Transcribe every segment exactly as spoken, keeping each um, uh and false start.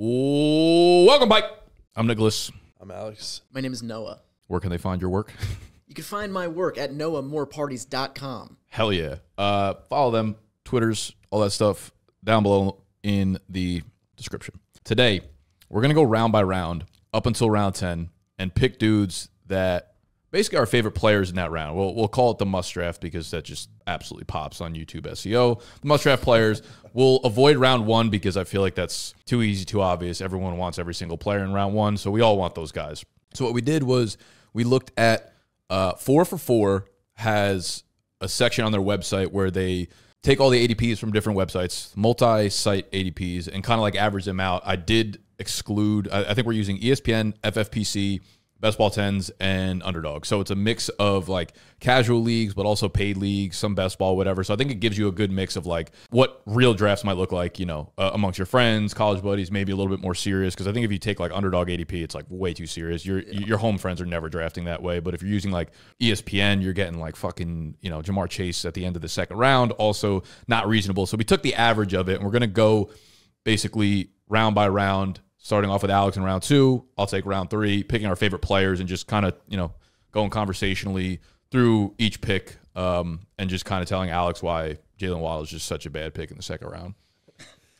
Welcome, Mike. I'm Nicholas. I'm Alex. My name is Noah. Where can they find your work? You can find my work at noah more parties dot com. Hell yeah. Uh, follow them, Twitters, all that stuff down below in the description. Today, we're going to go round by round up until round ten and pick dudes that basically our favorite players in that round. We'll, we'll call it the must draft because that just absolutely pops on YouTube S E O. The must draft players. We'll avoid round one because I feel like that's too easy, too obvious. Everyone wants every single player in round one, so we all want those guys. So what we did was we looked at uh, four for four has a section on their website where they take all the A D Ps from different websites, multi-site A D Ps, and kind of like average them out. I did exclude, I, I think we're using E S P N, F F P C, Best Ball tens, and Underdog. So it's a mix of like casual leagues, but also paid leagues, some best ball, whatever. So I think it gives you a good mix of like what real drafts might look like, you know, uh, amongst your friends, college buddies, maybe a little bit more serious. Because I think if you take like Underdog A D P, it's like way too serious. Your yeah. your home friends are never drafting that way. But if you're using like E S P N, you're getting like fucking, you know, Jamar Chase at the end of the second round. Also not reasonable. So we took the average of it, and we're going to go basically round by round, starting off with Alex in round two. I'll take round three, picking our favorite players and just kind of, you know, going conversationally through each pick um, and just kind of telling Alex why Jalen Waddle is just such a bad pick in the second round.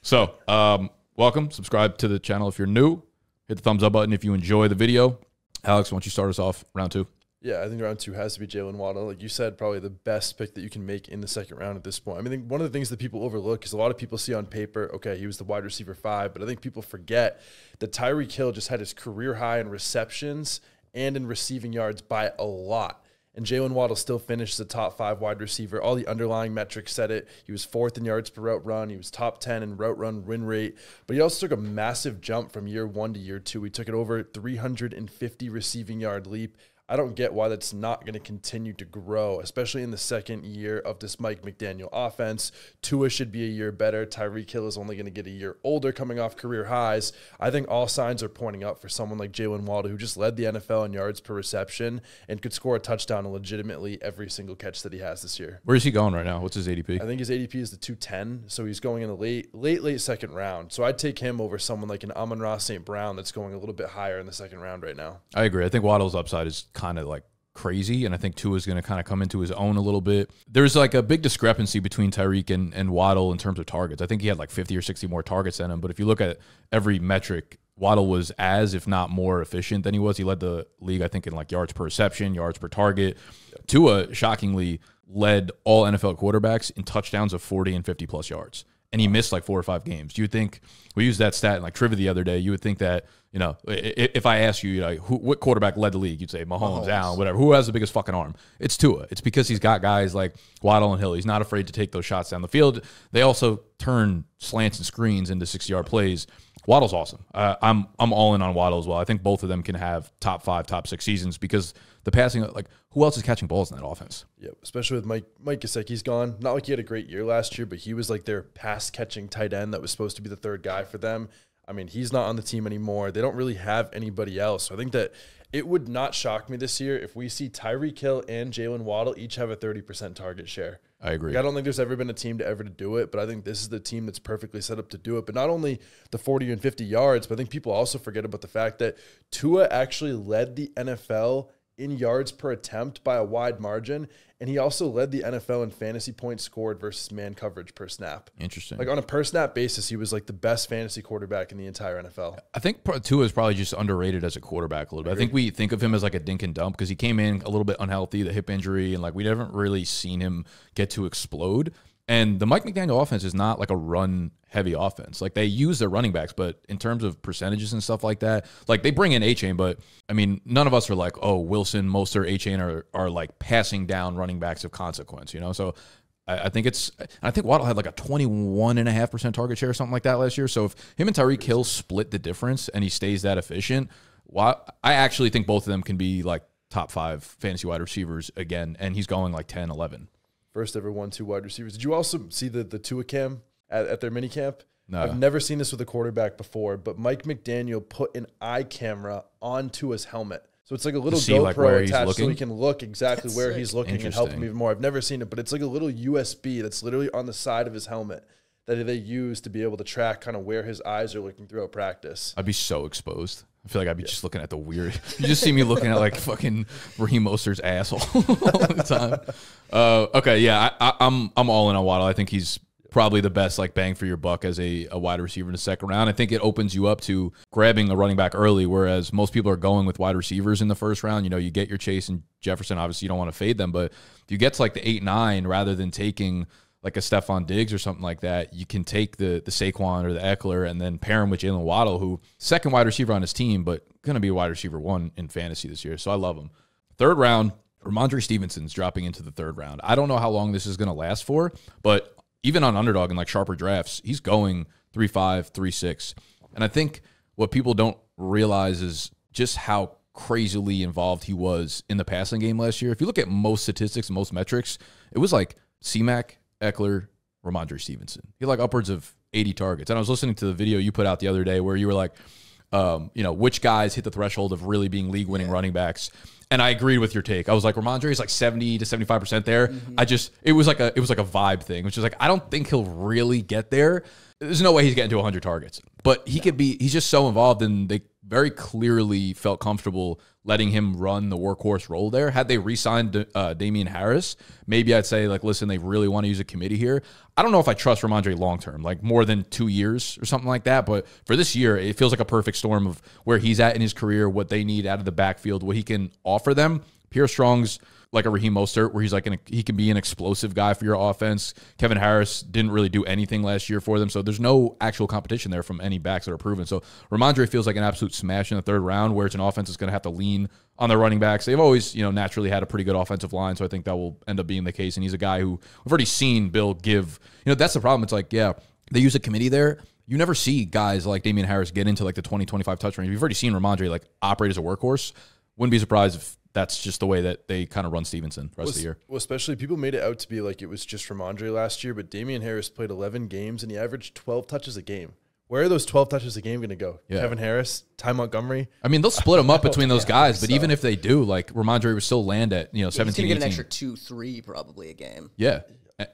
So um, welcome. Subscribe to the channel if you're new. Hit the thumbs up button if you enjoy the video. Alex, why don't you start us off round two? Yeah, I think round two has to be Jalen Waddle. Like you said, probably the best pick that you can make in the second round at this point. I mean, one of the things that people overlook is a lot of people see on paper, okay, he was the wide receiver five, but I think people forget that Tyreek Hill just had his career high in receptions and in receiving yards by a lot. And Jalen Waddle still finished the top five wide receiver. All the underlying metrics said it. He was fourth in yards per route run. He was top ten in route run win rate. But he also took a massive jump from year one to year two. He took it over three hundred fifty receiving yard leap. I don't get why that's not going to continue to grow, especially in the second year of this Mike McDaniel offense. Tua should be a year better. Tyreek Hill is only going to get a year older coming off career highs. I think all signs are pointing up for someone like Jalen Waddle, who just led the N F L in yards per reception and could score a touchdown legitimately every single catch that he has this year. Where is he going right now? What's his A D P? I think his A D P is the two ten, so he's going in the late, late, late second round. So I'd take him over someone like an Amon-Ra Saint Brown that's going a little bit higher in the second round right now. I agree. I think Waddle's upside is kind of like crazy, and I think Tua is going to kind of come into his own a little bit. There's like a big discrepancy between Tyreek and, and Waddle in terms of targets. I think he had like fifty or sixty more targets than him, but if you look at every metric, Waddle was as, if not more efficient than he was. He led the league, I think, in like yards per reception, yards per target. Tua, shockingly, led all N F L quarterbacks in touchdowns of forty and fifty plus yards. And he missed like four or five games. You would think, we used that stat in like trivia the other day, you would think that, you know, if I asked you, you know, who, what quarterback led the league, you'd say Mahomes, Mahomes, Allen, whatever. Who has the biggest fucking arm? It's Tua. It's because he's got guys like Waddle and Hill. He's not afraid to take those shots down the field. They also turn slants and screens into sixty-yard plays. Waddle's awesome. Uh, I'm I'm all in on Waddle as well. I think both of them can have top five, top six seasons because the passing, like, who else is catching balls in that offense? Yeah, especially with Mike Mike Gesicki's gone. Not like he had a great year last year, but he was like their pass catching tight end that was supposed to be the third guy for them. I mean, he's not on the team anymore. They don't really have anybody else. So I think that it would not shock me this year if we see Tyreek Hill and Jalen Waddle each have a thirty percent target share. I agree. Like, I don't think there's ever been a team to ever to do it, but I think this is the team that's perfectly set up to do it. But not only the forty and fifty yards, but I think people also forget about the fact that Tua actually led the N F L in yards per attempt by a wide margin, and he also led the N F L in fantasy points scored versus man coverage per snap. Interesting. Like, on a per snap basis, he was like the best fantasy quarterback in the entire N F L. I think Tua is probably just underrated as a quarterback a little bit. I think we think of him as like a dink and dump because he came in a little bit unhealthy, the hip injury, and like we haven't really seen him get to explode. And the Mike McDaniel offense is not like a run-heavy offense. Like, they use their running backs, but in terms of percentages and stuff like that, like, they bring in A-Chain, but, I mean, none of us are like, oh, Wilson, Mostert, A-Chain are, are, like, passing down running backs of consequence, you know? So I, I think it's – I think Waddle had, like, a twenty-one point five percent target share or something like that last year. So if him and Tyreek Hill split the difference and he stays that efficient, why, I actually think both of them can be, like, top five fantasy wide receivers again, and he's going, like, ten, eleven. First ever one two wide receivers. Did you also see the, the Tua cam at, at their mini camp? No. I've never seen this with a quarterback before, but Mike McDaniel put an eye camera on Tua's helmet. So it's like a little GoPro like attached so he can look exactly that's where sick. He's looking and help him even more. I've never seen it, but it's like a little U S B that's literally on the side of his helmet that they use to be able to track kind of where his eyes are looking throughout practice. I'd be so exposed. I feel like I'd be yeah. just looking at the weird. You just see me looking at like fucking Raheem Mostert's asshole all the time. Uh, okay, yeah, I, I, I'm I'm all in on Waddle. I think he's probably the best like bang for your buck as a, a wide receiver in the second round. I think it opens you up to grabbing a running back early, whereas most people are going with wide receivers in the first round. You know, you get your Chase and Jefferson. Obviously, you don't want to fade them, but if you get to like the eight nine rather than taking like a Stephon Diggs or something like that, you can take the the Saquon or the Ekeler and then pair him with Jalen Waddle, who second wide receiver on his team, but going to be a wide receiver one in fantasy this year. So I love him. Third round, Ramondre Stevenson's dropping into the third round. I don't know how long this is going to last for, but even on Underdog and like sharper drafts, he's going three five, three six. And I think what people don't realize is just how crazily involved he was in the passing game last year. If you look at most statistics, most metrics, it was like C Mac, Ekeler, Ramondre Stevenson. He had like upwards of eighty targets. And I was listening to the video you put out the other day where you were like, um, you know, which guys hit the threshold of really being league winning yeah. running backs. And I agreed with your take. I was like, Ramondre is like seventy to seventy-five percent there. Mm-hmm. I just, it was like a, it was like a vibe thing, which is like, I don't think he'll really get there. There's no way he's getting to one hundred targets, but he no. could be, he's just so involved, and they very clearly felt comfortable letting him run the workhorse role there. Had they re-signed uh, Damian Harris, maybe I'd say, like, listen, they really want to use a committee here. I don't know if I trust Ramondre long-term, like more than two years or something like that. But for this year, it feels like a perfect storm of where he's at in his career, what they need out of the backfield, what he can offer them. Pierre Strong's like a Raheem Mostert, where he's like an, he can be an explosive guy for your offense. Kevin Harris didn't really do anything last year for them, so there's no actual competition there from any backs that are proven. So Ramondre feels like an absolute smash in the third round, where it's an offense that's going to have to lean on their running backs. They've always, you know, naturally had a pretty good offensive line, so I think that will end up being the case. And he's a guy who we've already seen Bill give. You know, that's the problem. It's like, yeah, they use a committee there. You never see guys like Damian Harris get into like the twenty, twenty-five touch range. You've already seen Ramondre like operate as a workhorse. Wouldn't be surprised if that's just the way that they kind of run Stevenson the rest well, of the year. Well, especially people made it out to be like it was just Ramondre last year, but Damian Harris played eleven games and he averaged twelve touches a game. Where are those twelve touches a game going to go? Yeah. Kevin Harris, Ty Montgomery. I mean, they'll split them up between those yeah, guys, but so. even if they do, like Ramondre would still land at, you know, yeah, seventeen, he's gonna get an extra two, three probably a game. Yeah.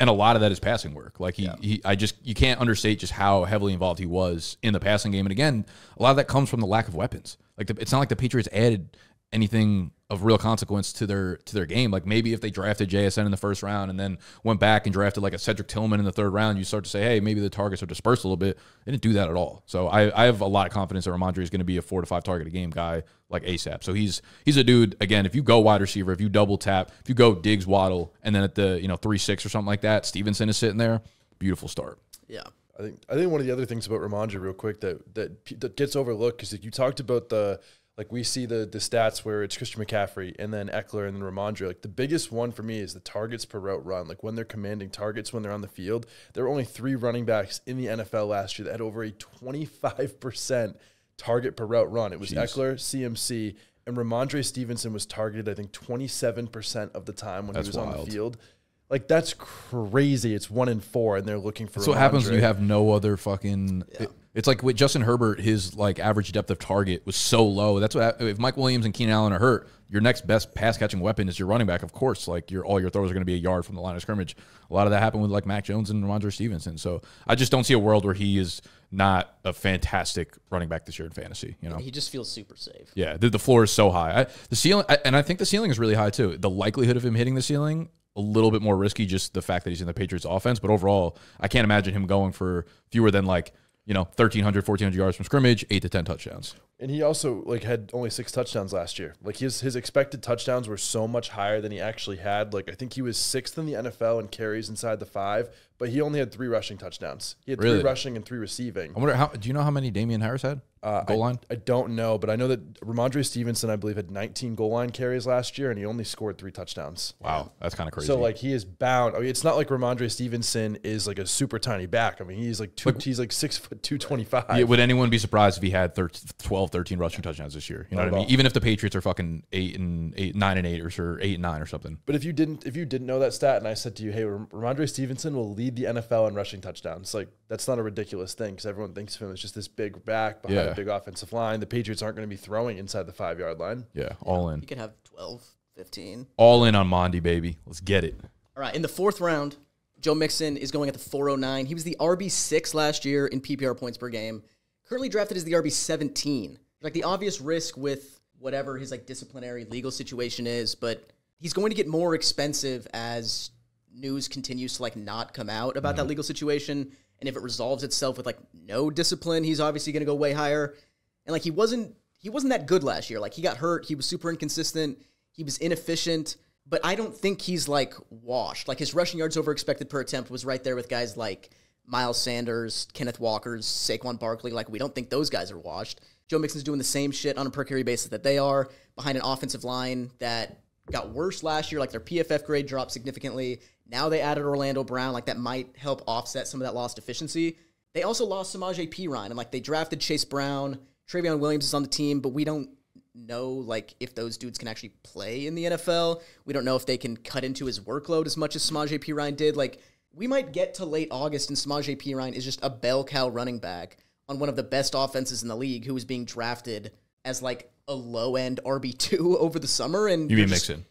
And a lot of that is passing work. Like he, yeah. he, I just, you can't understate just how heavily involved he was in the passing game. And again, a lot of that comes from the lack of weapons. Like the, it's not like the Patriots added anything of real consequence to their to their game. Like maybe if they drafted J S N in the first round and then went back and drafted like a Cedric Tillman in the third round, you start to say, hey, maybe the targets are dispersed a little bit. They didn't do that at all. So I, I have a lot of confidence that Ramondre is going to be a four to five target a game guy like ASAP. So he's he's a dude, again, if you go wide receiver, if you double tap, if you go Diggs, Waddle, and then at the, you know, three six or something like that, Stevenson is sitting there. Beautiful start. Yeah. I think I think one of the other things about Ramondre real quick that that, that gets overlooked is that you talked about the Like we see the the stats where it's Christian McCaffrey and then Ekeler and then Ramondre. Like the biggest one for me is the targets per route run. Like when they're commanding targets, when they're on the field, there were only three running backs in the N F L last year that had over a twenty-five percent target per route run. It was Jeez. Ekeler, C M C, and Ramondre Stevenson was targeted, I think, twenty-seven percent of the time when that's he was wild. on the field. Like, that's crazy. It's one in four, and they're looking for Ramondre. So what happens when you have no other fucking yeah. – It's like with Justin Herbert, his like average depth of target was so low. That's what if Mike Williams and Keenan Allen are hurt, your next best pass catching weapon is your running back. Of course, like your all your throws are going to be a yard from the line of scrimmage. A lot of that happened with like Mac Jones and Ramondre Stevenson. So I just don't see a world where he is not a fantastic running back this year in fantasy. You know, he just feels super safe. Yeah, the, the floor is so high. I, the ceiling, I, and I think the ceiling is really high too. The likelihood of him hitting the ceiling, a little bit more risky, just the fact that he's in the Patriots offense. But overall, I can't imagine him going for fewer than like, you know, thirteen hundred, fourteen hundred yards from scrimmage, eight to ten touchdowns. And he also, like, had only six touchdowns last year. Like, his his expected touchdowns were so much higher than he actually had. Like, I think he was sixth in the N F L in carries inside the five, but he only had three rushing touchdowns. He had really? three rushing and three receiving. I wonder, how do you know how many Damian Harris had? Uh, goal I, line? I don't know, but I know that Ramondre Stevenson, I believe, had nineteen goal line carries last year, and he only scored three touchdowns. Wow, that's kind of crazy. So, like, he is bound. I mean, it's not like Ramondre Stevenson is, like, a super tiny back. I mean, he's, like, two, like, he's like six foot two twenty-five. Yeah, would anyone be surprised if he had twelve, thirteen rushing touchdowns this year? You know not what I mean? All. Even if the Patriots are fucking eight and eight, nine and eight, or sure, eight and nine or something. But if you didn't, if you didn't know that stat, and I said to you, hey, Ramondre Stevenson will lead the N F L in rushing touchdowns, like that's not a ridiculous thing because everyone thinks of him as just this big back behind yeah. a big offensive line. The Patriots aren't going to be throwing inside the five yard line. Yeah, yeah, all in. You could have twelve, fifteen. All in on Mondy, baby. Let's get it. All right, in the fourth round, Joe Mixon is going at the four oh nine. He was the R B six last year in P P R points per game. Currently drafted as the R B seventeen. Like, the obvious risk with whatever his, like, disciplinary legal situation is, but he's going to get more expensive as news continues to, like, not come out about mm-hmm. that legal situation. And if it resolves itself with, like, no discipline, he's obviously going to go way higher. And, like, he wasn't he wasn't that good last year. Like, he got hurt. He was super inconsistent. He was inefficient. But I don't think he's, like, washed. Like, his rushing yards over expected per attempt was right there with guys like Miles Sanders, Kenneth Walker's, Saquon Barkley. Like, we don't think those guys are washed. Joe Mixon's doing the same shit on a per carry basis that they are, behind an offensive line that got worse last year. Like, their P F F grade dropped significantly. Now they added Orlando Brown. Like, that might help offset some of that lost efficiency. They also lost Samaje Perine, and, like, they drafted Chase Brown. Travion Williams is on the team, but we don't know, like, if those dudes can actually play in the N F L. We don't know if they can cut into his workload as much as Samaje Perine did. Like, we might get to late August and Samaje Perine is just a bell cow running back on one of the best offenses in the league who was being drafted as, like, a low-end R B two over the summer. And you mean just, Mixon?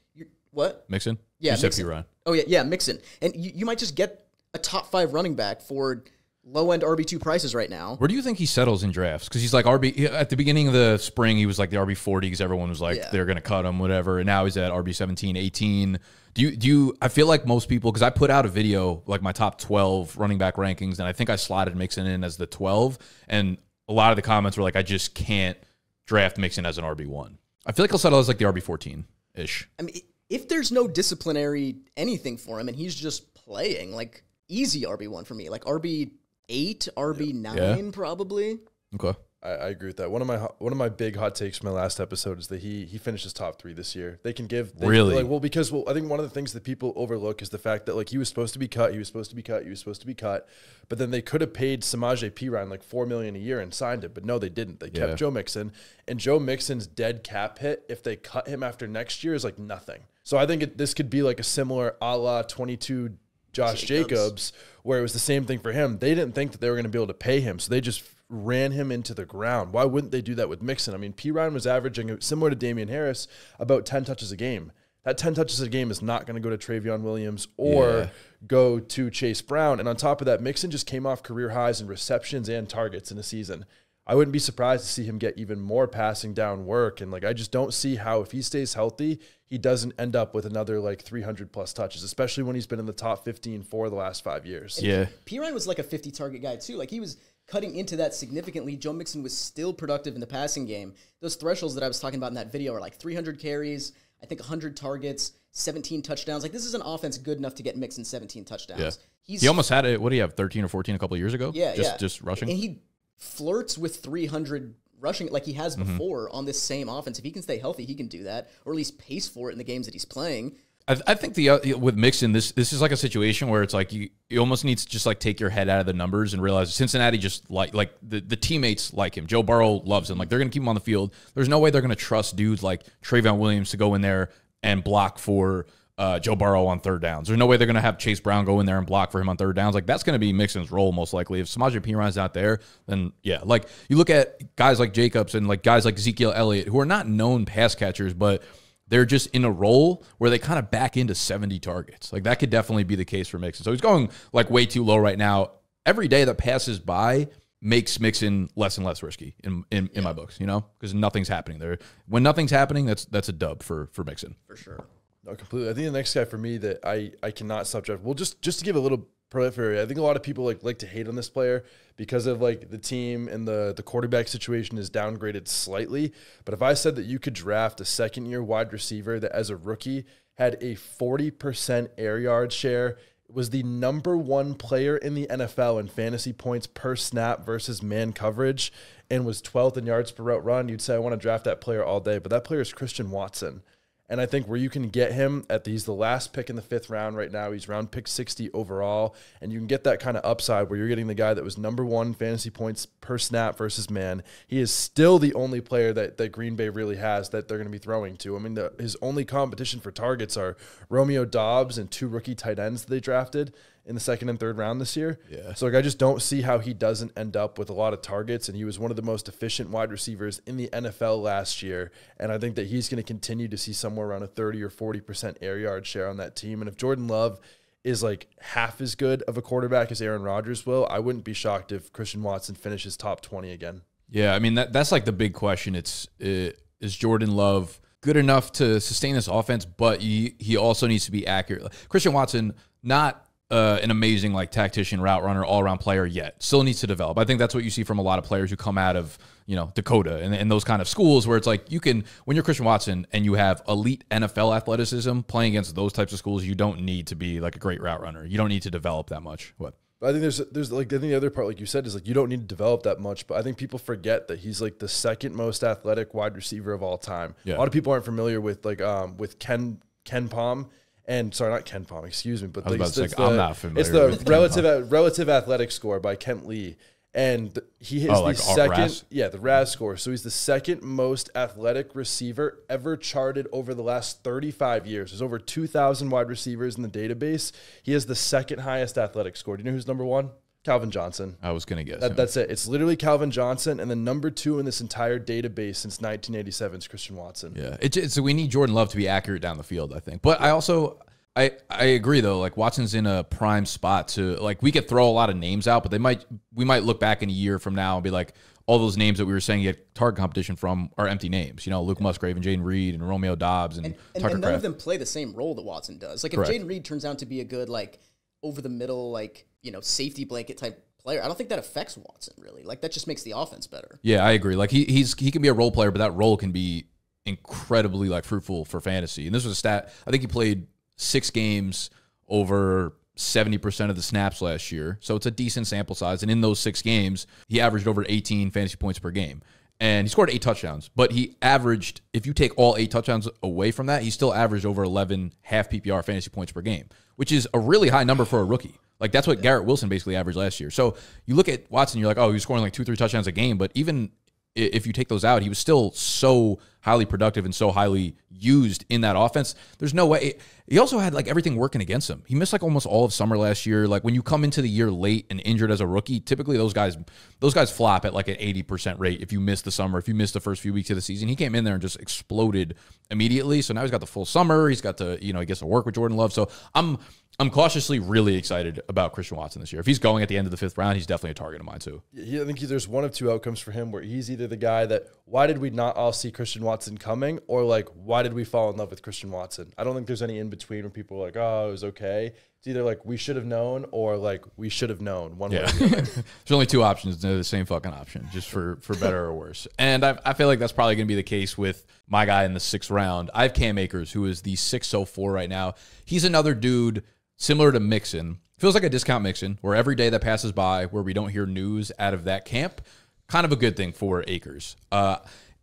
What? Mixon? Yeah, you said Perine. Oh, yeah, yeah, Mixon. And you, you might just get a top-five running back for low-end R B two prices right now. Where do you think he settles in drafts? Because he's like R B... At the beginning of the spring, he was like the R B forty because everyone was like, yeah. they're going to cut him, whatever. And now he's at R B seventeen, eighteen. Do you... do you? I feel like most people... Because I put out a video, like my top twelve running back rankings, and I think I slotted Mixon in as the twelve. And a lot of the comments were like, I just can't draft Mixon as an R B one. I feel like he'll settle as like the R B fourteen-ish. I mean, if there's no disciplinary anything for him and he's just playing, like, easy R B one for me. Like, R B... Eight R B nine yeah. probably. Okay, I, I agree with that. One of my one of my big hot takes from my last episode is that he he finishes top three this year. They can give they really can, like, well because well I think one of the things that people overlook is the fact that like he was supposed to be cut, he was supposed to be cut, he was supposed to be cut, but then they could have paid Samaje Perine like four million a year and signed it, but no, they didn't. They yeah. kept Joe Mixon, and Joe Mixon's dead cap hit if they cut him after next year is like nothing. So I think it, this could be like a similar a la twenty two. Josh Jacobs. Jacobs, where it was the same thing for him. They didn't think that they were going to be able to pay him, so they just ran him into the ground. Why wouldn't they do that with Mixon? I mean, Perine was averaging, similar to Damian Harris, about ten touches a game. That ten touches a game is not going to go to Travion Williams or yeah. go to Chase Brown. And on top of that, Mixon just came off career highs in receptions and targets in a season. I wouldn't be surprised to see him get even more passing down work. And, like, I just don't see how, if he stays healthy, he doesn't end up with another, like, three hundred plus touches, especially when he's been in the top fifteen for the last five years. And yeah. Perine was, like, a fifty-target guy, too. Like, he was cutting into that significantly. Joe Mixon was still productive in the passing game. Those thresholds that I was talking about in that video are, like, three hundred carries, I think one hundred targets, seventeen touchdowns. Like, this is an offense good enough to get Mixon seventeen touchdowns. Yeah. He's, he almost had it, what do you have, thirteen or fourteen a couple of years ago? Yeah, just, yeah. Just rushing? And he... flirts with three hundred rushing like he has before mm-hmm. on this same offense. If he can stay healthy, he can do that, or at least pace for it in the games that he's playing. I, I think the uh, with Mixon, this this is like a situation where it's like you, you almost need to just like take your head out of the numbers and realize Cincinnati just like like the, the teammates like him. Joe Burrow loves him. Like they're going to keep him on the field. There's no way they're going to trust dudes like Travion Williams to go in there and block for Uh, Joe Burrow on third downs. There's no way they're going to have Chase Brown go in there and block for him on third downs. Like, that's going to be Mixon's role most likely. If Samaje Perine's not there, then, yeah. Like, you look at guys like Jacobs and, like, guys like Ezekiel Elliott, who are not known pass catchers, but they're just in a role where they kind of back into seventy targets. Like, that could definitely be the case for Mixon. So he's going, like, way too low right now. Every day that passes by makes Mixon less and less risky in, in, in my books, you know? Because nothing's happening there. When nothing's happening, that's that's a dub for, for Mixon. For sure. No, completely. I think the next guy for me that I, I cannot stop drafting. Well, just, just to give a little periphery, I think a lot of people like like to hate on this player because of like the team and the, the quarterback situation is downgraded slightly. But if I said that you could draft a second year wide receiver that as a rookie had a forty percent air yard share, was the number one player in the N F L in fantasy points per snap versus man coverage, and was twelfth in yards per route run, you'd say I want to draft that player all day. But that player is Christian Watson. And I think where you can get him at the, he's the last pick in the fifth round right now. He's round pick sixty overall. And you can get that kind of upside where you're getting the guy that was number one fantasy points per snap versus man. He is still the only player that, that Green Bay really has that they're going to be throwing to. I mean, the, his only competition for targets are Romeo Dobbs and two rookie tight ends that they drafted in the second and third round this year. Yeah. So like I just don't see how he doesn't end up with a lot of targets, and he was one of the most efficient wide receivers in the N F L last year, and I think that he's going to continue to see somewhere around a thirty or forty percent air yard share on that team. And if Jordan Love is like half as good of a quarterback as Aaron Rodgers will, I wouldn't be shocked if Christian Watson finishes top twenty again. Yeah, I mean, that that's like the big question. It's it, is Jordan Love good enough to sustain this offense, but he, he also needs to be accurate. Christian Watson, not uh, an amazing like tactician, route runner, all-around player yet. Still needs to develop. I think that's what you see from a lot of players who come out of, you know, Dakota and, and those kind of schools where it's like you can, when you're Christian Watson and you have elite N F L athleticism playing against those types of schools, you don't need to be like a great route runner. You don't need to develop that much. What? I think there's, there's like, I think the other part, like you said, is like, you don't need to develop that much, but I think people forget that he's like the second most athletic wide receiver of all time. Yeah. A lot of people aren't familiar with like, um, with Ken, Ken Pom and sorry, not Ken Pom, excuse me, but like, it's, it's, the, I'm not familiar it's the with relative, a, relative athletic score by Kent Lee. And he is oh, the like second, R A S? Yeah, the R A S score. So he's the second most athletic receiver ever charted over the last thirty-five years. There's over two thousand wide receivers in the database. He has the second highest athletic score. Do you know who's number one? Calvin Johnson. I was going to guess. That, that's it. It's literally Calvin Johnson, and the number two in this entire database since nineteen eighty-seven is Christian Watson. Yeah, it, it, so we need Jordan Love to be accurate down the field, I think. But I also... I, I agree, though. Like, Watson's in a prime spot to, like, we could throw a lot of names out, but they might, we might look back in a year from now and be like, all those names that we were saying he had target competition from are empty names. You know, Luke Musgrave and Jaden Reed and Romeo Dobbs and, and, and, and none of them play the same role that Watson does. Like, if Jaden Reed turns out to be a good, like, over the middle, like, you know, safety blanket type player, I don't think that affects Watson, really. Like, that just makes the offense better. Yeah, I agree. Like, he, he's, he can be a role player, but that role can be incredibly, like, fruitful for fantasy. And this was a stat, I think he played six games over seventy percent of the snaps last year. So it's a decent sample size. And in those six games, he averaged over eighteen fantasy points per game. And he scored eight touchdowns. But he averaged, if you take all eight touchdowns away from that, he still averaged over eleven half P P R fantasy points per game, which is a really high number for a rookie. Like, that's what Garrett Wilson basically averaged last year. So you look at Watson, you're like, oh, he's scoring like two, three touchdowns a game. But even if you take those out, he was still so highly productive and so highly used in that offense. There's no way. He also had, like, everything working against him. He missed, like, almost all of summer last year. Like, when you come into the year late and injured as a rookie, typically those guys those guys flop at, like, an eighty percent rate if you miss the summer, if you miss the first few weeks of the season. He came in there and just exploded immediately. So now he's got the full summer. He's got to, you know, he gets to work with Jordan Love. So I'm I'm cautiously really excited about Christian Watson this year. If he's going at the end of the fifth round, he's definitely a target of mine too. Yeah, I think there's one of two outcomes for him where he's either the guy that, why did we not all see Christian Watson coming? Or like, why did we fall in love with Christian Watson? I don't think there's any in between when people are like, oh, it was okay. It's either like, we should have known, or like, we should have known. One yeah. way. There's only two options. They're the same fucking option, just for, for better or worse. And I, I feel like that's probably going to be the case with my guy in the sixth round. I have Cam Akers, who is the six oh four right now. He's another dude similar to Mixon. Feels like a discount Mixon, where every day that passes by where we don't hear news out of that camp, kind of a good thing for Akers. Uh,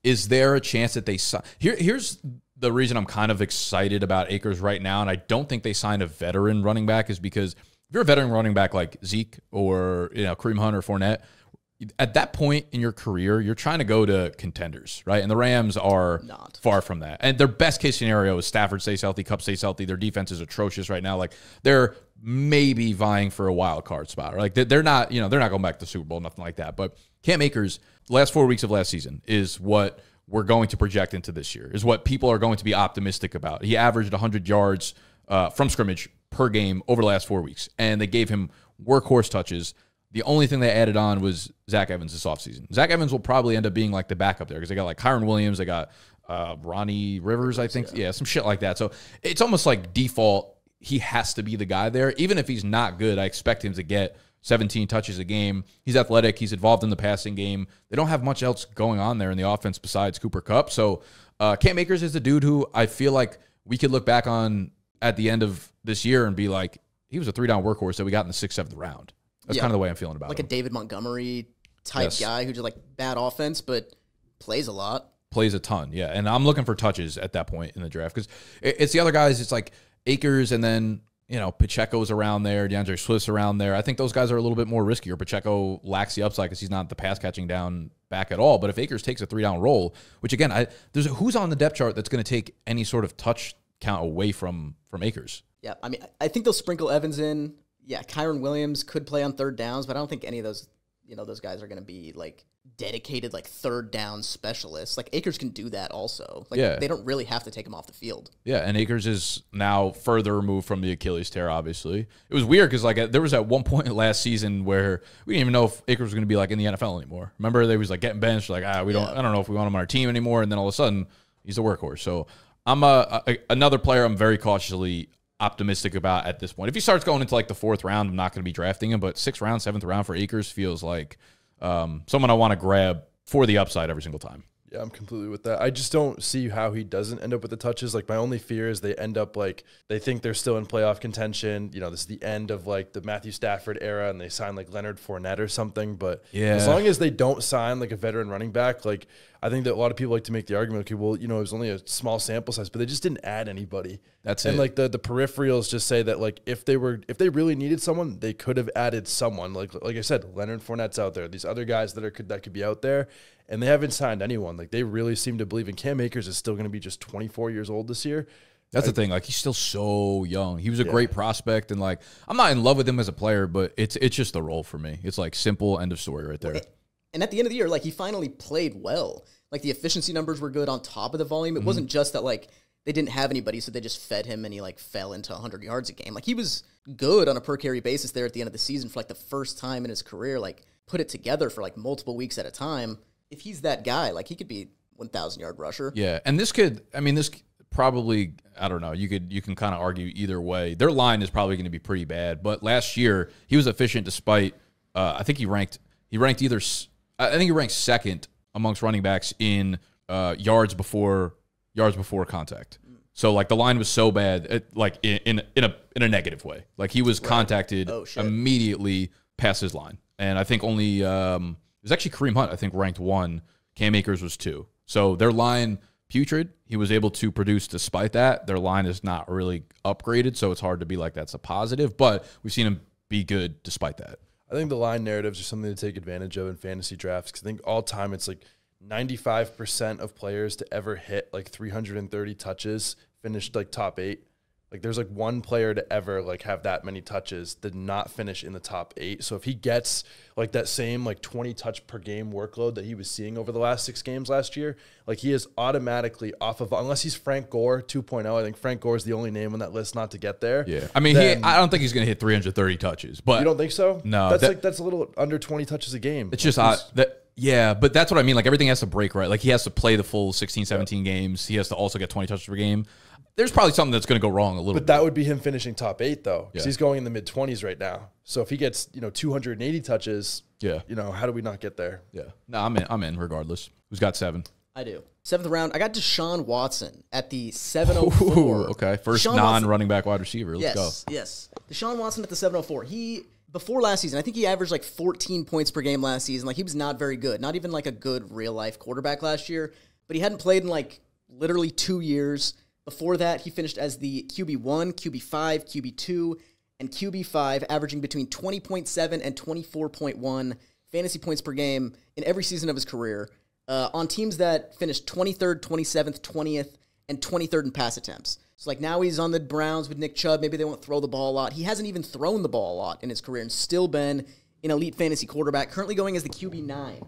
is there a chance that they sign? Here, here's the reason I'm kind of excited about Akers right now, and I don't think they sign a veteran running back, is because if you're a veteran running back like Zeke or, you know, Kareem Hunt or Fournette, at that point in your career, you're trying to go to contenders, right? And the Rams are not far from that. And their best case scenario is Stafford stays healthy, Kupp stays healthy. Their defense is atrocious right now. Like, they're maybe vying for a wild card spot. Like, they're not, you know, they're not going back to the Super Bowl, nothing like that. But Cam Akers, last four weeks of last season is what we're going to project into this year, is what people are going to be optimistic about. He averaged one hundred yards uh, from scrimmage per game over the last four weeks. And they gave him workhorse touches. The only thing they added on was Zach Evans this offseason. Zach Evans will probably end up being like the backup there because they got like Kyron Williams, they got uh, Ronnie Rivers, I think. Yeah. yeah, some shit like that. So it's almost like default, he has to be the guy there. Even if he's not good, I expect him to get seventeen touches a game. He's athletic. He's involved in the passing game. They don't have much else going on there in the offense besides Cooper Kupp. So uh, Cam Akers is the dude who I feel like we could look back on at the end of this year and be like, he was a three-down workhorse that we got in the sixth, seventh round. That's yeah. kind of the way I'm feeling about it. Like him. A David Montgomery type yes. guy who just like bad offense, but plays a lot. Plays a ton, yeah. And I'm looking for touches at that point in the draft because it's the other guys. It's like Akers and then, you know, Pacheco's around there. DeAndre Swift's around there. I think those guys are a little bit more riskier. Pacheco lacks the upside because he's not the pass catching down back at all. But if Akers takes a three-down roll, which again, I, there's a, who's on the depth chart that's going to take any sort of touch count away from, from Akers? Yeah, I mean, I think they'll sprinkle Evans in. Yeah, Kyron Williams could play on third downs, but I don't think any of those you know, those guys are going to be, like, dedicated, like, third down specialists. Like, Akers can do that also. Like, yeah. they don't really have to take him off the field. Yeah, and Akers is now further removed from the Achilles tear, obviously. It was weird because, like, there was at one point last season where we didn't even know if Akers was going to be, like, in the N F L anymore. Remember, they was, like, getting benched, like, ah, we don't, yeah. I don't know if we want him on our team anymore. And then all of a sudden, he's a workhorse. So I'm a, a, another player I'm very cautiously optimistic about at this point. If he starts going into like the fourth round, I'm not going to be drafting him, but sixth round, seventh round for Akers feels like um, someone I want to grab for the upside every single time. Yeah, I'm completely with that. I just don't see how he doesn't end up with the touches. Like, my only fear is they end up like, they think they're still in playoff contention. You know, this is the end of like the Matthew Stafford era and they sign like Leonard Fournette or something. But yeah. as long as they don't sign like a veteran running back, like I think that a lot of people like to make the argument, okay, well, you know, it was only a small sample size, but they just didn't add anybody. That's it. And like the, the peripherals just say that like if they were, if they really needed someone, they could have added someone. Like, like I said, Leonard Fournette's out there. These other guys that are could, that could be out there. And they haven't signed anyone. Like, they really seem to believe in Cam Akers is still going to be just twenty-four years old this year. That's I, the thing. Like, he's still so young. He was a yeah. great prospect. And, like, I'm not in love with him as a player, but it's it's just the role for me. It's, like, simple end of story right there. And at the end of the year, like, he finally played well. Like, the efficiency numbers were good on top of the volume. It mm-hmm. wasn't just that, like, they didn't have anybody, so they just fed him and he, like, fell into a hundred yards a game. Like, he was good on a per-carry basis there at the end of the season for, like, the first time in his career. Like, put it together for, like, multiple weeks at a time. If he's that guy, like, he could be one thousand yard rusher. Yeah, and this could, I mean, this probably, I don't know, you could you can kind of argue either way. Their line is probably going to be pretty bad, but last year he was efficient despite, uh, I think he ranked, he ranked either, I think he ranked second amongst running backs in uh, yards before yards before contact. Mm. So, like, the line was so bad, it, like, in, in, in, a, in a negative way. Like, he was right. contacted oh, shit. immediately past his line. And I think only... Um, It was actually Kareem Hunt, I think, ranked one. Cam Akers was two. So their line, putrid. He was able to produce despite that. Their line is not really upgraded, so it's hard to be like that's a positive. But we've seen him be good despite that. I think the line narratives are something to take advantage of in fantasy drafts. Because I think all time it's like ninety-five percent of players to ever hit like three hundred thirty touches, finished like top eight. Like, there's like one player to ever like have that many touches did not finish in the top eight. So if he gets like that same like twenty touch per game workload that he was seeing over the last six games last year, like he is automatically off of, unless he's Frank Gore two point oh. I think Frank Gore is the only name on that list not to get there. Yeah. I mean, then, he, I don't think he's going to hit three hundred thirty touches, but you don't think so? No. That's that, like, that's a little under twenty touches a game. It's like just odd that. Yeah, but that's what I mean. Like, everything has to break right. Like, he has to play the full sixteen, seventeen yeah. games. He has to also get twenty touches per game. There's probably something that's going to go wrong a little but bit. But that would be him finishing top eight, though, because yeah. he's going in the mid twenties right now. So if he gets, you know, two hundred eighty touches, yeah, you know, how do we not get there? Yeah. No, I'm in. I'm in regardless. Who's got seven? I do. Seventh round, I got Deshaun Watson at the seven oh four. Ooh, okay, first non-running back wide receiver. Let's yes, go. Yes, Deshaun Watson at the seven oh four. He... Before last season, I think he averaged like fourteen points per game last season. Like, he was not very good. Not even like a good real-life quarterback last year. But he hadn't played in like literally two years. Before that, he finished as the Q B one, Q B five, Q B two, and Q B five, averaging between twenty point seven and twenty-four point one fantasy points per game in every season of his career. Uh, on teams that finished twenty-third, twenty-seventh, twentieth, and twenty-third in pass attempts. So, like, now he's on the Browns with Nick Chubb. Maybe they won't throw the ball a lot. He hasn't even thrown the ball a lot in his career and still been an elite fantasy quarterback, currently going as the Q B nine.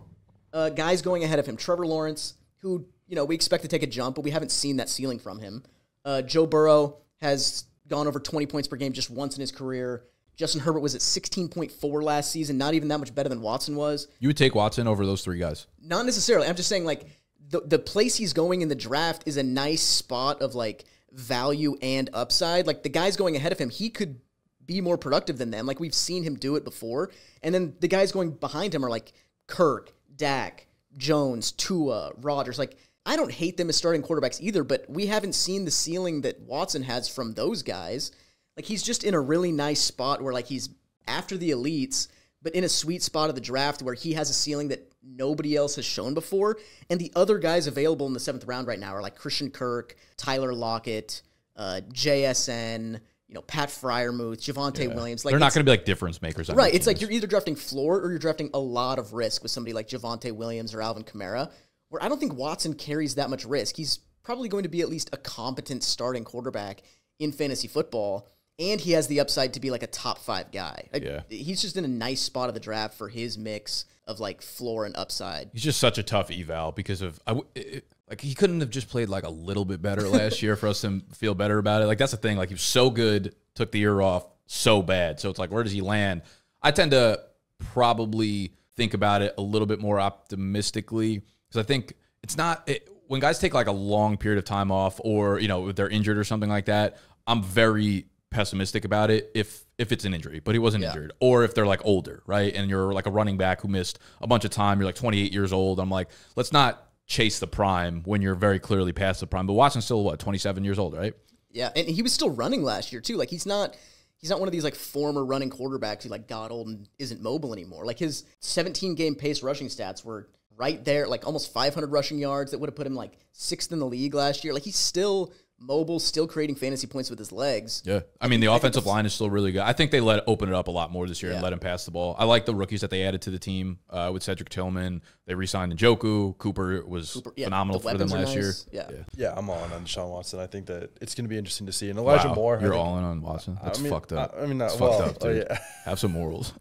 Uh, guys going ahead of him, Trevor Lawrence, who, you know, we expect to take a jump, but we haven't seen that ceiling from him. Uh, Joe Burrow has gone over twenty points per game just once in his career. Justin Herbert was at sixteen point four last season, not even that much better than Watson was. You would take Watson over those three guys? Not necessarily. I'm just saying, like, the, the place he's going in the draft is a nice spot of, like, value and upside. Like, the guys going ahead of him, he could be more productive than them. Like, we've seen him do it before. And then the guys going behind him are like Kirk, Dak, Jones, Tua, Rodgers. Like, I don't hate them as starting quarterbacks either, but we haven't seen the ceiling that Watson has from those guys. Like, he's just in a really nice spot where, like, he's after the elites, but in a sweet spot of the draft where he has a ceiling that nobody else has shown before. And the other guys available in the seventh round right now are like Christian Kirk, Tyler Lockett, uh, J S N, you know, Pat Freiermuth, Javonte yeah. Williams. Like, they're not going to be like difference makers. Right. It's teams. Like, you're either drafting floor or you're drafting a lot of risk with somebody like Javonte Williams or Alvin Kamara, where I don't think Watson carries that much risk. He's probably going to be at least a competent starting quarterback in fantasy football. And he has the upside to be like a top five guy. Like, yeah. He's just in a nice spot of the draft for his mix of like floor and upside. He's just such a tough eval because of, I, it, like he couldn't have just played like a little bit better last year for us to feel better about it. Like that's the thing. Like he was so good, took the year off so bad. So it's like, where does he land? I tend to probably think about it a little bit more optimistically because I think it's not, it, when guys take like a long period of time off or, you know, if they're injured or something like that, I'm very pessimistic about it if if it's an injury, but he wasn't yeah. injured, or if they're like older, right, and you're like a running back who missed a bunch of time, you're like twenty-eight years old. I'm like, let's not chase the prime when you're very clearly past the prime. But Watson's still what, twenty-seven years old, right? Yeah, and he was still running last year too. Like he's not he's not one of these like former running quarterbacks who like got old and isn't mobile anymore. Like his seventeen game pace rushing stats were right there, like almost five hundred rushing yards. That would have put him like sixth in the league last year. Like he's still mobile, still creating fantasy points with his legs. Yeah. I mean, the I offensive line is still really good. I think they let open it up a lot more this year yeah. and let him pass the ball. I like the rookies that they added to the team uh, with Cedric Tillman. They re-signed Njoku. Cooper was Cooper, yeah, phenomenal the for them last nice. year. Yeah. yeah. Yeah, I'm all in on Deshaun Watson. I think that it's going to be interesting to see. And Elijah wow. Moore. You're think, all in on Watson? That's I mean, fucked up. I mean, not, well, fucked up, dude. Oh, yeah. Have some morals.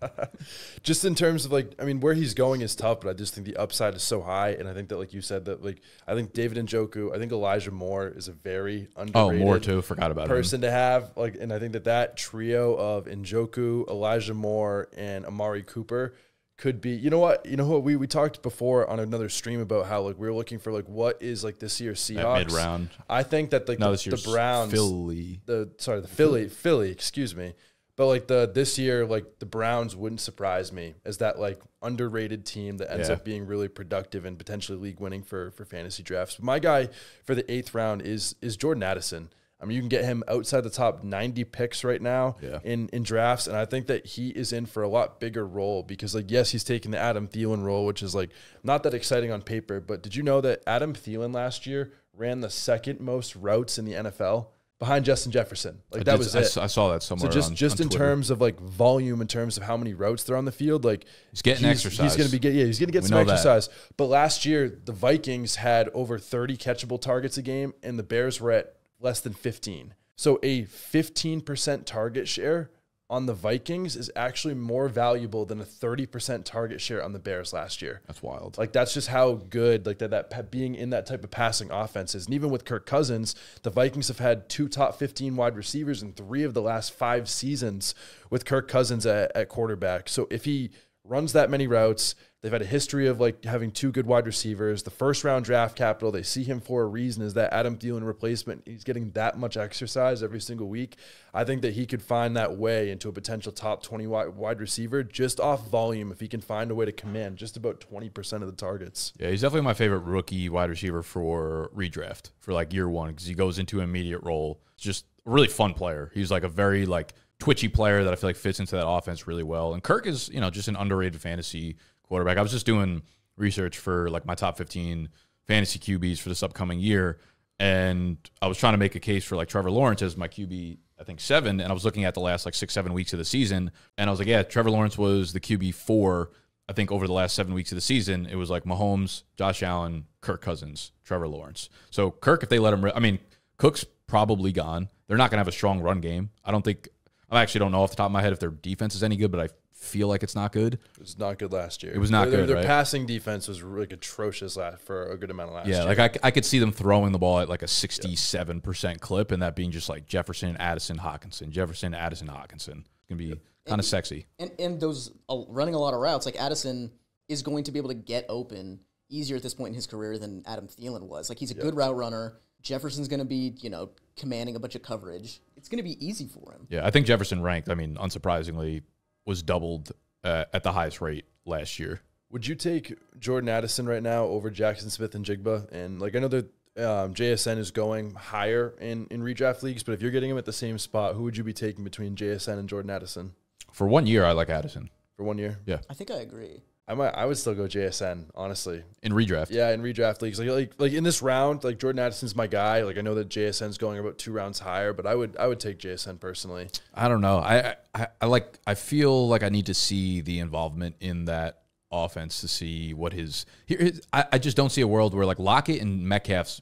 Just in terms of, like, I mean, where he's going is tough, but I just think the upside is so high. And I think that, like you said, that, like, I think David Njoku, I think Elijah Moore is a very underrated oh, Moore too. Forgot about person him. to have. Like, and I think that that trio of Njoku, Elijah Moore, and Amari Cooper could be. You know what? You know what? We we talked before on another stream about how like we were looking for like what is like this year's Seahawks mid round. I think that like no, the, this year's the Browns, Philly, the sorry, the Philly, Philly, excuse me. But like the this year, like the Browns wouldn't surprise me as that like underrated team that ends yeah. up being really productive and potentially league winning for for fantasy drafts. But my guy for the eighth round is is Jordan Addison. I mean, you can get him outside the top ninety picks right now yeah. in in drafts, and I think that he is in for a lot bigger role because like yes, he's taking the Adam Thielen role, which is like not that exciting on paper. But did you know that Adam Thielen last year ran the second most routes in the N F L? Behind Justin Jefferson. Like I that did, was I, it. I saw that somewhere. So just on, just on in Twitter. terms of like volume, in terms of how many routes they're on the field, like he's getting he's, exercise. He's gonna be get, yeah, he's gonna get we some exercise. That. But last year the Vikings had over thirty catchable targets a game, and the Bears were at less than fifteen. So a fifteen percent target share on the Vikings is actually more valuable than a thirty percent target share on the Bears last year. That's wild. Like that's just how good like that, that being in that type of passing offense is. And even with Kirk Cousins, the Vikings have had two top fifteen wide receivers in three of the last five seasons with Kirk Cousins at, at quarterback. So if he runs that many routes, they've had a history of like having two good wide receivers, the first round draft capital, they see him for a reason is that Adam Thielen replacement. He's getting that much exercise every single week. I think that he could find that way into a potential top twenty wide receiver just off volume if he can find a way to command just about twenty percent of the targets. Yeah, he's definitely my favorite rookie wide receiver for redraft for like year one because he goes into an immediate role. Just a really fun player. He's like a very like twitchy player that I feel like fits into that offense really well. And Kirk is, you know, just an underrated fantasy quarterback. I was just doing research for like my top fifteen fantasy Q Bs for this upcoming year, and I was trying to make a case for like Trevor Lawrence as my Q B, I think seven, and I was looking at the last like six, seven weeks of the season, and I was like, yeah, Trevor Lawrence was the Q B four, I think, over the last seven weeks of the season. It was like Mahomes, Josh Allen, Kirk Cousins, Trevor Lawrence. So Kirk, if they let him, I mean, Cook's probably gone. They're not going to have a strong run game. I don't think, I actually don't know off the top of my head if their defense is any good, but I feel like it's not good. It was not good last year. It was not their, good, Their, their right? passing defense was really atrocious last, for a good amount of last yeah, year. Yeah, like I, I could see them throwing the ball at like a sixty-seven percent yeah. clip, and that being just like Jefferson, Addison, Hawkinson. Jefferson, Addison, Hawkinson. It's going to be yeah. kind of sexy. And, and those uh, running a lot of routes, like Addison is going to be able to get open easier at this point in his career than Adam Thielen was. Like he's a yeah. good route runner. Jefferson's going to be, you know, commanding a bunch of coverage. It's going to be easy for him. Yeah, I think Jefferson ranked, I mean, unsurprisingly, was doubled uh, at the highest rate last year. Would you take Jordan Addison right now over Jackson Smith and Jigba? And, like, I know that um, J S N is going higher in, in redraft leagues, but if you're getting him at the same spot, who would you be taking between J S N and Jordan Addison? For one year, I like Addison. For one year? Yeah. I think I agree. I might, I would still go J S N, honestly. In redraft. Yeah, in redraft leagues. Like, like like in this round, like Jordan Addison's my guy. Like I know that J S N's going about two rounds higher, but I would I would take J S N personally. I don't know. I, I, I like I feel like I need to see the involvement in that offense to see what his, his I, I just don't see a world where like Lockett and Metcalf's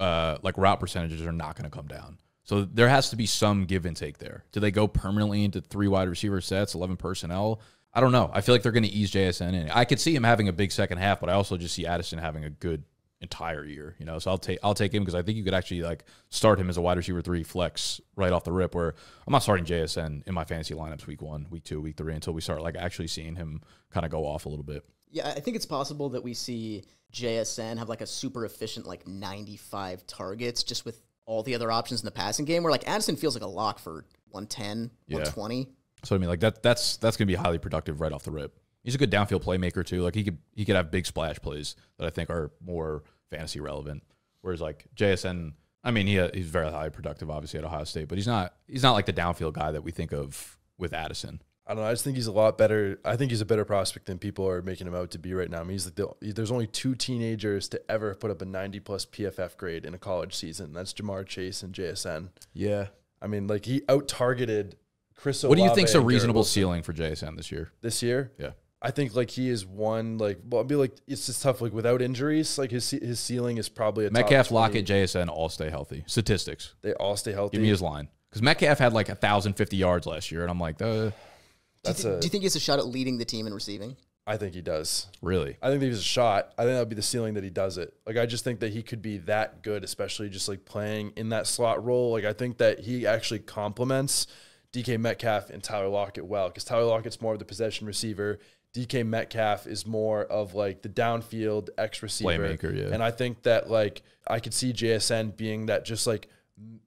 uh like route percentages are not gonna come down. So there has to be some give and take there. Do they go permanently into three wide receiver sets, eleven personnel? I don't know. I feel like they're going to ease J S N in. I could see him having a big second half, but I also just see Addison having a good entire year, you know. So I'll take I'll take him because I think you could actually like start him as a wide receiver three flex right off the rip. Where I'm not starting J S N in my fantasy lineups week one, week two, week three until we start like actually seeing him kind of go off a little bit. Yeah, I think it's possible that we see J S N have like a super efficient like ninety-five targets just with all the other options in the passing game. Where like Addison feels like a lock for one ten, yeah. one twenty. So I mean, like that that's that's gonna be highly productive right off the rip. He's a good downfield playmaker too. Like he could he could have big splash plays that I think are more fantasy relevant. Whereas like J S N, I mean he he's very highly productive obviously at Ohio State, but he's not he's not like the downfield guy that we think of with Addison. I don't know. I just think he's a lot better. I think he's a better prospect than people are making him out to be right now. I mean, he's like the, there's only two teenagers to ever put up a ninety plus P F F grade in a college season. That's Jamar Chase and J S N. Yeah, I mean like he out targeted Chris Olave. What do you think's a reasonable ceiling for J S N this year? This year, yeah. I think like he is one like well I'd be like it's just tough like without injuries like his his ceiling is probably a Metcalf, Lockett, J S N all stay healthy statistics. They all stay healthy. Give me his line because Metcalf had like a thousand fifty yards last year and I'm like uh, that's do you, a, do you think he has a shot at leading the team in receiving? I think he does. Really? I think he has a shot. I think that would be the ceiling that he does it. Like I just think that he could be that good, especially just like playing in that slot role. Like I think that he actually complements D K Metcalf and Tyler Lockett well because Tyler Lockett's more of the possession receiver. D K Metcalf is more of like the downfield X receiver. Playmaker, yeah. And I think that like I could see J S N being that just like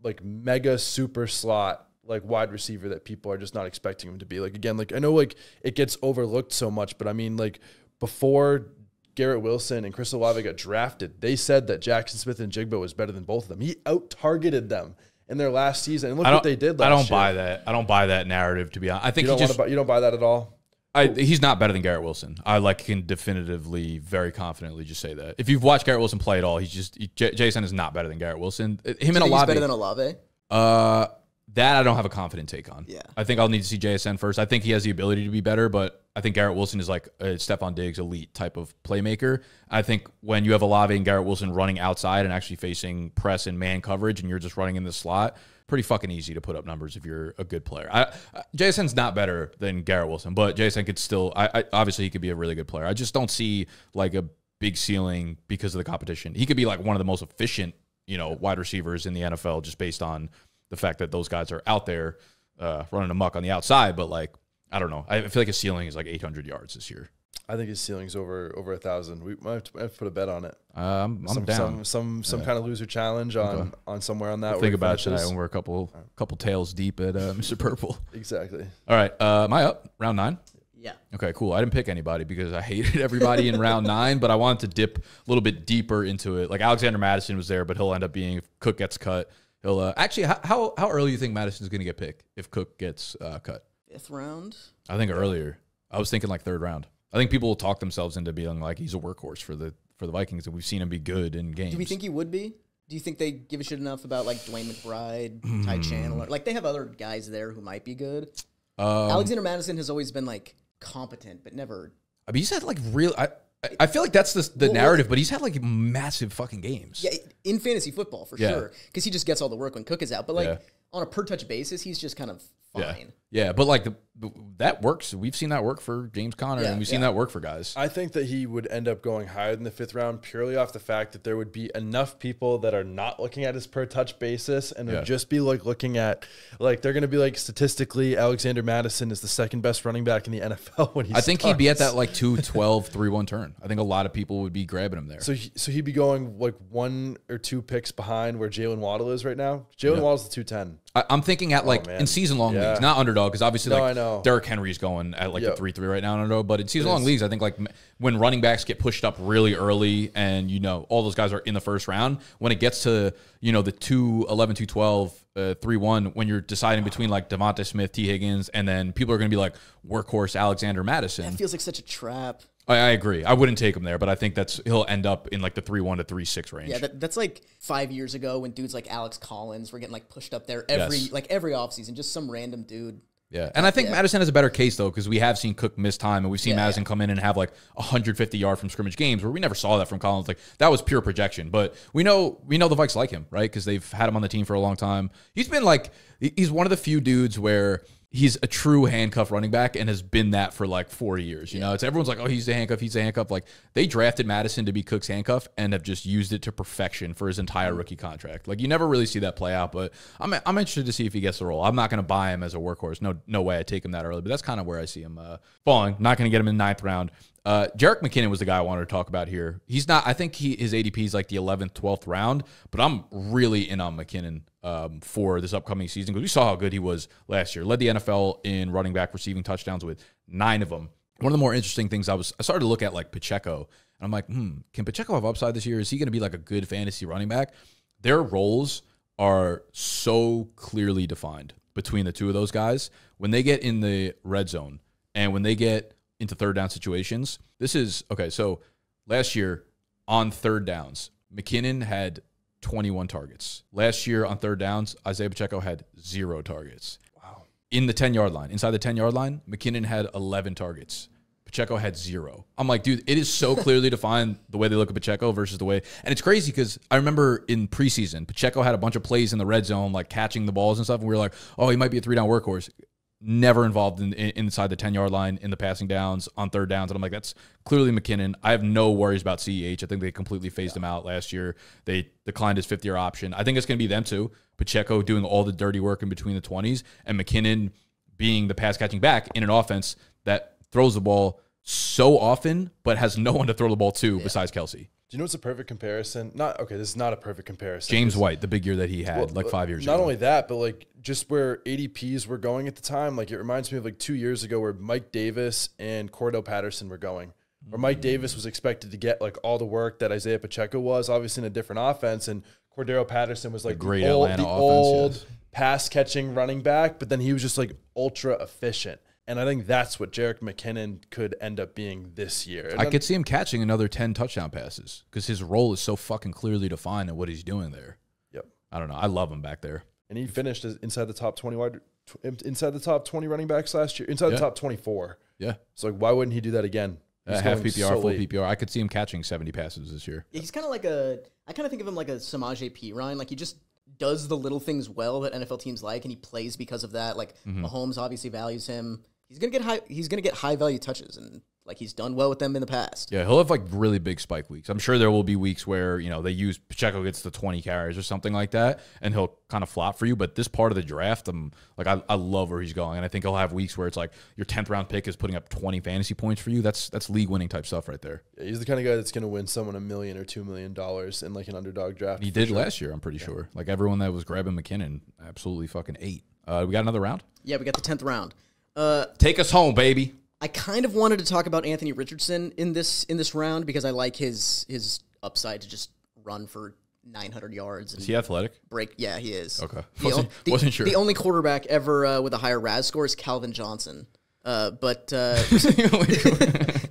like mega super slot like wide receiver that people are just not expecting him to be. Like again, like I know like it gets overlooked so much, but I mean like before Garrett Wilson and Chris Olave got drafted, they said that Jackson Smith and Jigba was better than both of them. He out targeted them in their last season. And look what they did last year. I don't buy that. I don't buy that narrative, to be honest. I think you don't, just, buy, you don't buy that at all. I, he's not better than Garrett Wilson. I like can definitively, very confidently just say that. If you've watched Garrett Wilson play at all, he's just he, J S N is not better than Garrett Wilson. Him Do you and Olave. He's better than Olave. Uh, that I don't have a confident take on. Yeah, I think I'll need to see J S N first. I think he has the ability to be better, but I think Garrett Wilson is like a Stephon Diggs elite type of playmaker. I think when you have Olave and Garrett Wilson running outside and actually facing press and man coverage, and you're just running in the slot. Pretty fucking easy to put up numbers if you're a good player. I, I, J S N's not better than Garrett Wilson, but J S N could still, I, I, obviously he could be a really good player. I just don't see like a big ceiling because of the competition. He could be like one of the most efficient, you know, wide receivers in the N F L just based on the fact that those guys are out there uh, running amok on the outside. But like, I don't know. I feel like his ceiling is like eight hundred yards this year. I think his ceiling's over over a thousand. We might have to, I have to put a bet on it. Um, I'm some, down. Some some some yeah. kind of loser challenge on okay. on somewhere on that. We'll think about tonight when we're a couple couple tails deep at uh, Mister Purple. Exactly. All right. Uh, am I up? Round nine. Yeah. Okay. Cool. I didn't pick anybody because I hated everybody in round nine, but I wanted to dip a little bit deeper into it. Like Alexander Mattison was there, but he'll end up being if Cook gets cut. He'll uh, actually how, how how early do you think Madison's going to get picked if Cook gets uh, cut? Fifth round. I think earlier. I was thinking like third round. I think people will talk themselves into being like he's a workhorse for the for the Vikings, and we've seen him be good in games. Do we think he would be? Do you think they give a shit enough about like Dwayne McBride, mm. Ty Chandler? Like they have other guys there who might be good. Um, Alexander Mattison has always been like competent, but never. I mean, he's had like real. I I, I feel like that's the the well, narrative, well, but he's had like massive fucking games. Yeah, in fantasy football for yeah. sure, because he just gets all the work when Cook is out. But like yeah. on a per touch basis, he's just kind of. Fine. Yeah. yeah, but like the, that works. We've seen that work for James Conner, yeah, and we've yeah. seen that work for guys. I think that he would end up going higher than the fifth round purely off the fact that there would be enough people that are not looking at his per touch basis and yeah. would just be like looking at like they're going to be like statistically Alexander Mattison is the second best running back in the N F L when he's. I think starts. He'd be at that like two twelve, three one turn. I think a lot of people would be grabbing him there. So he, so he'd be going like one or two picks behind where Jalen Waddle is right now. Jalen yeah. Waddle's the two ten. I, I'm thinking at like oh, in season long. Yeah. Leagues, not underdog, because obviously no, like I know. Derrick Henry's going at like yep. a three three right now, underdog. But in season long leagues, I think like when running backs get pushed up really early, and you know all those guys are in the first round. When it gets to you know the two eleven, two twelve, uh, three one, when you're deciding between like Devonta Smith, T Higgins, and then people are going to be like workhorse Alexander Mattison. That feels like such a trap. I, I agree. I wouldn't take him there, but I think that's he'll end up in like the three one to three six range. Yeah, that, that's like five years ago when dudes like Alex Collins were getting like pushed up there every yes. like every offseason, just some random dude. Yeah, and I think yeah. Madison has a better case, though, because we have seen Cook miss time, and we've seen yeah, Madison yeah. come in and have, like, one hundred fifty yard from scrimmage games where we never saw that from Collins. Like, that was pure projection. But we know we know the Vikes like him, right, because they've had him on the team for a long time. He's been, like, he's one of the few dudes where he's a true handcuff running back and has been that for, like, four years. You yeah. know, it's everyone's like, oh, he's a handcuff, he's a handcuff. Like, they drafted Madison to be Cook's handcuff and have just used it to perfection for his entire rookie contract. Like, you never really see that play out, but I'm, I'm interested to see if he gets the role. I'm not going to buy him as a workhorse. No no way I take him that early, but that's kind of where I see him uh, falling. Not going to get him in the ninth round. Uh, Jerick McKinnon was the guy I wanted to talk about here. He's not, I think he, his A D P is like the eleventh, twelfth round, but I'm really in on McKinnon um, for this upcoming season because we saw how good he was last year. Led the N F L in running back receiving touchdowns with nine of them. One of the more interesting things I was, I started to look at like Pacheco, and I'm like, hmm, can Pacheco have upside this year? Is he going to be like a good fantasy running back? Their roles are so clearly defined between the two of those guys. When they get in the red zone and when they get into third down situations. This is, okay, so last year on third downs, McKinnon had twenty-one targets. Last year on third downs, Isaiah Pacheco had zero targets. Wow. In the ten-yard line, inside the ten-yard line, McKinnon had eleven targets. Pacheco had zero. I'm like, dude, it is so clearly defined the way they look at Pacheco versus the way, and it's crazy because I remember in preseason, Pacheco had a bunch of plays in the red zone, like catching the balls and stuff, and we were like, oh, he might be a three-down workhorse. Never involved in, in, inside the ten-yard line in the passing downs, on third downs. And I'm like, that's clearly McKinnon. I have no worries about C E H. I think they completely phased yeah. him out last year. They declined his fifth-year option. I think it's going to be them too. Pacheco doing all the dirty work in between the twenties and McKinnon being the pass-catching back in an offense that throws the ball so often but has no one to throw the ball to yeah. besides Kelsey. Do you know what's a perfect comparison? Not okay, this is not a perfect comparison. James White, the big year that he had, well, like five years not ago. Not only that, but like just where A D Ps were going at the time, like it reminds me of like two years ago where Mike Davis and Cordell Patterson were going, where Mike Davis was expected to get like all the work that Isaiah Pacheco was, obviously in a different offense, and Cordero Patterson was like the, great the old, Atlanta the offense, old yes. pass-catching running back, but then he was just like ultra efficient. And I think that's what Jerick McKinnon could end up being this year. And I could see him catching another ten touchdown passes because his role is so fucking clearly defined in what he's doing there. Yep. I don't know. I love him back there. And he finished inside the top twenty wide, inside the top twenty running backs last year, inside yeah. the top twenty-four. Yeah. So like, why wouldn't he do that again? Uh, half P P R, so full P P R. I could see him catching seventy passes this year. Yeah, he's kind of like a. I kind of think of him like a Samaje Perine. Like he just does the little things well that N F L teams like, and he plays because of that. Like mm-hmm. Mahomes obviously values him. He's gonna get high. He's gonna get high value touches, and like he's done well with them in the past. Yeah, he'll have like really big spike weeks. I'm sure there will be weeks where you know they use Pacheco gets the twenty carries or something like that, and he'll kind of flop for you. But this part of the draft, I'm like I, I love where he's going, and I think he'll have weeks where it's like your tenth round pick is putting up twenty fantasy points for you. That's that's league winning type stuff right there. Yeah, he's the kind of guy that's gonna win someone a million or two million dollars in like an underdog draft. He did sure. last year, I'm pretty yeah. sure. Like everyone that was grabbing McKinnon, absolutely fucking ate. Uh, we got another round. Yeah, we got the tenth round. Uh, Take us home, baby. I kind of wanted to talk about Anthony Richardson in this in this round because I like his his upside to just run for nine hundred yards. And is he athletic? Break, yeah, he is. Okay, wasn't, the, wasn't sure. The only quarterback ever uh, with a higher R A S score is Calvin Johnson. Uh, but uh,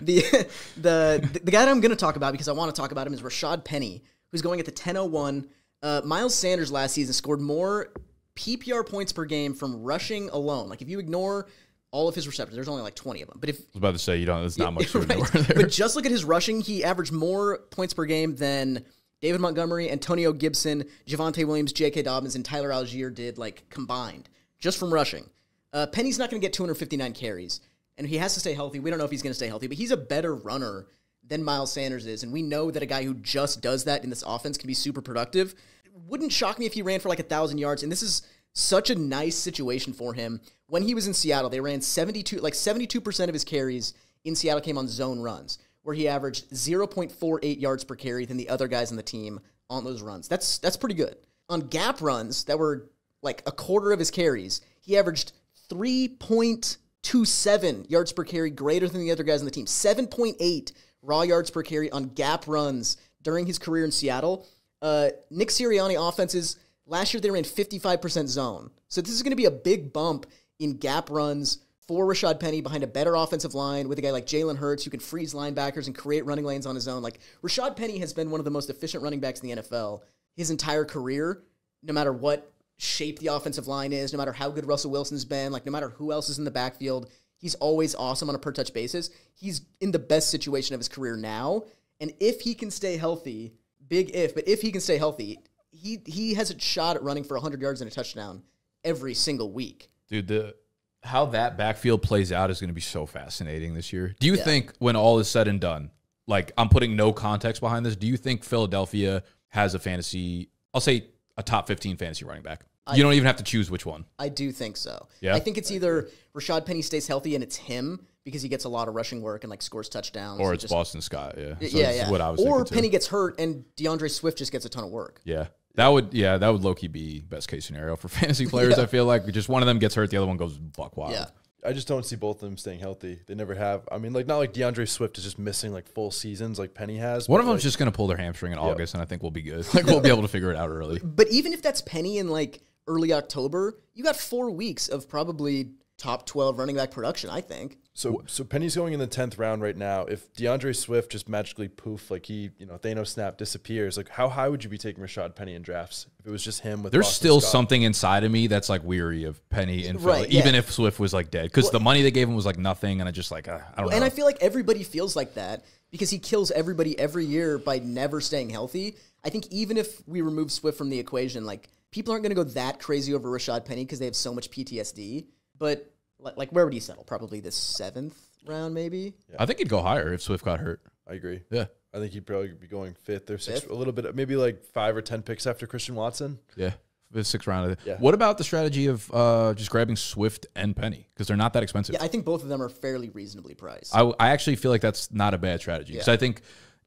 the the the guy that I'm going to talk about because I want to talk about him is Rashad Penny, who's going at the ten oh one. Uh, Miles Sanders last season scored more P P R points per game from rushing alone. Like if you ignore all of his receptors, there's only like twenty of them. But if I was about to say, you don't, there's not much to right. ignore there. But just look at his rushing. He averaged more points per game than David Montgomery, Antonio Gibson, Javonte Williams, J K Dobbins, and Tyler Algier did like combined just from rushing. Uh, Penny's not going to get two hundred fifty-nine carries, and he has to stay healthy. We don't know if he's going to stay healthy, but he's a better runner than Miles Sanders is, and we know that a guy who just does that in this offense can be super productive. It wouldn't shock me if he ran for like a thousand yards, and this is such a nice situation for him. When he was in Seattle, they ran seventy-two, like seventy-two percent of his carries in Seattle came on zone runs, where he averaged zero point four eight yards per carry than the other guys on the team on those runs. That's that's pretty good. On gap runs that were like a quarter of his carries, he averaged three point two seven yards per carry greater than the other guys on the team. seven point eight raw yards per carry on gap runs during his career in Seattle. Uh, Nick Sirianni offenses. Last year, they ran fifty-five percent zone. So this is going to be a big bump in gap runs for Rashad Penny behind a better offensive line with a guy like Jalen Hurts who can freeze linebackers and create running lanes on his own. Like, Rashad Penny has been one of the most efficient running backs in the N F L his entire career, no matter what shape the offensive line is, no matter how good Russell Wilson's been, like no matter who else is in the backfield, he's always awesome on a per-touch basis. He's in the best situation of his career now. And if he can stay healthy, big if, but if he can stay healthy, he he has a shot at running for a hundred yards and a touchdown every single week. Dude, the how that backfield plays out is going to be so fascinating this year. Do you yeah. think when all is said and done, like I'm putting no context behind this, do you think Philadelphia has a fantasy, I'll say a top fifteen fantasy running back? I, you don't even have to choose which one. I do think so. Yeah. I think it's either Rashad Penny stays healthy and it's him because he gets a lot of rushing work and like scores touchdowns. Or it's just, Boston Scott, yeah. So yeah, yeah. What I was or Penny too. gets hurt and DeAndre Swift just gets a ton of work. Yeah. That would, yeah, that would low-key be best-case scenario for fantasy players, yeah. I feel like. Just one of them gets hurt, the other one goes buck wild. Yeah. I just don't see both of them staying healthy. They never have. I mean, like, not like DeAndre Swift is just missing, like, full seasons like Penny has. One of them's like, just going to pull their hamstring in yeah. August, and I think we'll be good. Like, we'll be able to figure it out early. But even if that's Penny in, like, early October, you got four weeks of probably top twelve running back production, I think. So so Penny's going in the tenth round right now. If DeAndre Swift just magically poof, like he, you know, Thanos snap disappears, like how high would you be taking Rashad Penny in drafts if it was just him with There's Boston still Scott? Something inside of me that's like weary of Penny and Philly, right, yeah. even if Swift was like dead. Because well, the money they gave him was like nothing and I just like, uh, I don't well, know. And I feel like everybody feels like that because he kills everybody every year by never staying healthy. I think even if we remove Swift from the equation, like people aren't going to go that crazy over Rashad Penny because they have so much P T S D. But like, where would he settle? Probably the seventh round, maybe. Yeah. I think he'd go higher if Swift got hurt. I agree. Yeah, I think he'd probably be going fifth or sixth, fifth? a little bit, maybe like five or ten picks after Christian Watson. Yeah, the sixth round. Of yeah. What about the strategy of uh, just grabbing Swift and Penny because they're not that expensive? Yeah, I think both of them are fairly reasonably priced. I, I actually feel like that's not a bad strategy because yeah. I think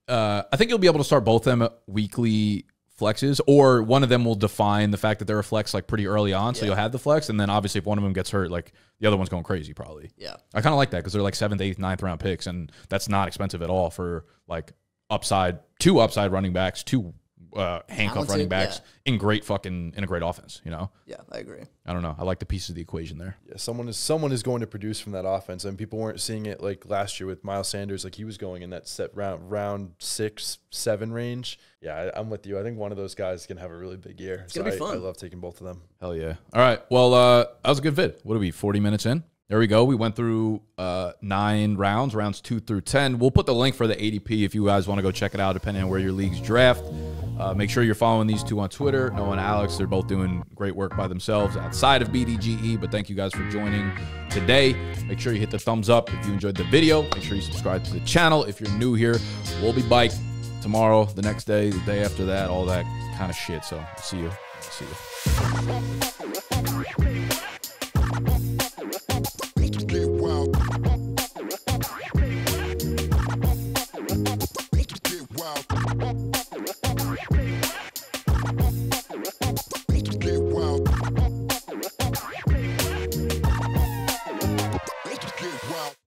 uh, I think you'll be able to start both of them weekly. Flexes, or one of them will define the fact that they're a flex like pretty early on, so yeah. you'll have the flex, and then obviously if one of them gets hurt, like the other one's going crazy probably. Yeah, I kind of like that because they're like seventh, eighth, ninth round picks, and that's not expensive at all for like upside, two upside running backs, two uh, handcuff running backs yeah. in great fucking in a great offense. You know? Yeah, I agree. I don't know. I like the piece of the equation there. Yeah, someone is someone is going to produce from that offense, and people weren't seeing it like last year with Miles Sanders. Like he was going in that set round round six, seven range. Yeah, I, I'm with you. I think one of those guys can have a really big year. It's so gonna be I, fun. I love taking both of them. Hell yeah! All right, well, uh, that was a good vid. What are we? forty minutes in. There we go. We went through uh, nine rounds, rounds two through ten. We'll put the link for the A D P if you guys want to go check it out, depending on where your leagues draft. Uh, make sure you're following these two on Twitter, Noah and Alex. They're both doing great work by themselves outside of B D G E, but thank you guys for joining today. Make sure you hit the thumbs up if you enjoyed the video. Make sure you subscribe to the channel if you're new here. We'll be back tomorrow, the next day, the day after that, all that kind of shit. So see you. See you.